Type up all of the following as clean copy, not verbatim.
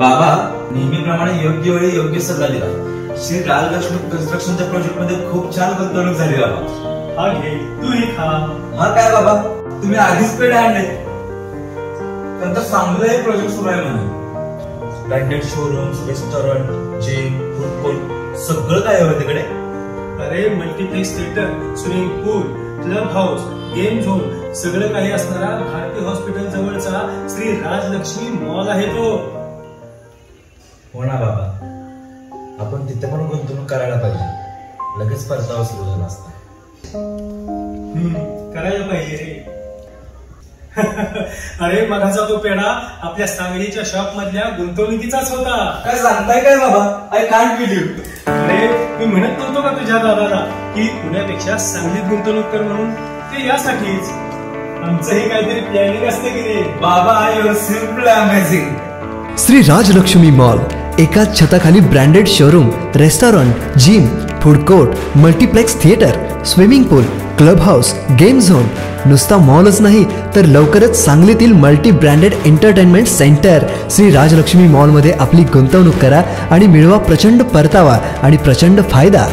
बाबा नेहमीप्रमाणे योग्य वेळी योग्य सल्ला दिला. श्री राधाकृष्ण कन्स्ट्रक्शनच्या प्रोजेक्ट मध्ये खूप छान गुंतवणूक झाली बाबा. हा घे तू हे खा. मग काय बाबा तुम्ही आधीच पेढे आणले. नंतर चांगलं हे प्रोजेक्ट सुरू आहे म्हणे. Branded showrooms, restaurant, gym, food court सगळं काय आहे तिकडे. अरे multiplex, theatre, swimming pool, club house, game zone सगळं काही असणारा भारती हॉस्पिटल जवळचा श्री राजलक्ष्मी मॉल आहे तो. हो ना बाबा, आपण तिथे पण गुंतवणूक करायला पाहिजे. लगेच परतावा सुरू झाला असता. करायला पाहिजे रे. अरे मगाचा तो पेढा आपल्या सांगलीच्या शॉप मधल्या गुंतवणुकीचाच होता. काय सांगताय काय बाबा, आय कांट बिलीव्ह. अरे मी म्हणत नव्हतो का तुझ्या दादाला की पुण्यापेक्षा सांगलीत गुंतवणूक कर म्हणून? ते यासाठीच. आमचं हे काहीतरी प्लॅनिंग असते की रे बाबा. Your simple amazing. Shri Rajlakshmi mall, एकाच छताखाली branded showroom, restaurant, gym, food court, multiplex, theatre, swimming pool, club house, game zone. नुसता मॉलच नाही तर लवकरच सांगलीतील multi branded entertainment centre Shri Rajlakshmi मॉलमध्ये आपली गुंतवणूक करा आणि मिळवा प्रचंड परतावा आणि प्रचंड फायदा.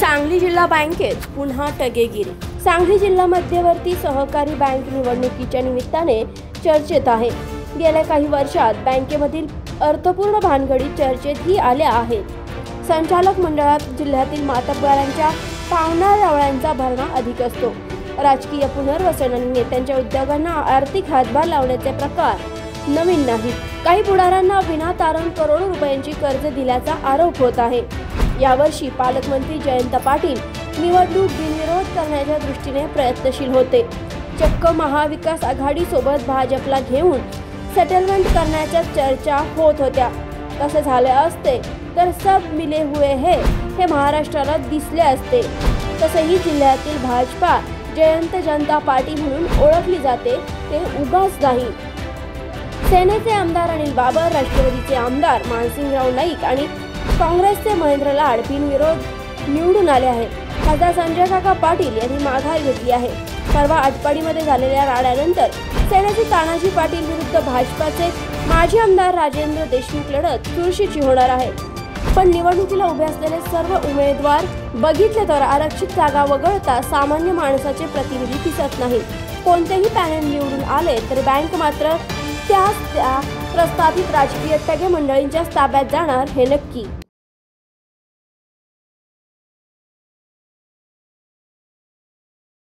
सांगली जिल्हा बँकेत पुन्हा टगेगिरी. सांगली जिल्हा मध्यवर्ती सहकारी बँक निवडणुकीच्या निमित्ताने चर्चेत आहे. गेल्या काही वर्षात बँकेमधील अर्थपूर्ण भानगडी चर्चेतही आल्या आहेत. संचालक मंडळात जिल्ह्यातील मातब्बरांच्या पावणारवळ्यांचा भरणा अधिक असतो. राजकीय पुनर्वसन आणि नेत्यांच्या उद्योगांना आर्थिक हातभार लावण्याचे प्रकार नवीन नाहीत. काही पुढाऱ्यांना विनातारण करोडो रुपयांची कर्ज दिल्याचा आरोप होत आहे. यावर्षी पालकमंत्री जयंत पाटील निवडणूक बिनविरोध करण्याच्या दृष्टीने प्रयत्नशील होते. चक्क महाविकास आघाडीसोबत भाजपला घेऊन सेटलमेंट करण्याच्या चर्चा होत होत्या. तसं झाले असते तर सब मिले हुए है हे महाराष्ट्राला दिसले असते. तसंही जिल्ह्यातील भाजपा जयंत जनता पार्टी म्हणून ओळखली जाते ते उगाच नाही. सेनेचे आमदार अनिल बाबर, राष्ट्रवादीचे आमदार मानसिंगराव नाईक आणि काँग्रेसचे महेंद्र लाड बिनविरोध निवडून आले आहेत. खासदार संजय काका पाटील यांनी माघार घेतली आहे. परवा आटपाडीमध्ये झालेल्या राड्यानंतर सेनेचे तानाजी पाटील विरुद्ध भाजपाचे माजी आमदार राजेंद्र देशमुख लढत चुरशीची होणार आहे. पण निवडणुकीला उभे असलेले सर्व उमेदवार बघितले तर आरक्षित जागा वगळता सामान्य माणसाचे प्रतिनिधी दिसत नाही. कोणतेही पॅनल निवडून आले तर बँक मात्र त्या प्रस्तावित राजकीय टगे मंडळींच्याच ताब्यात जाणार हे नक्की.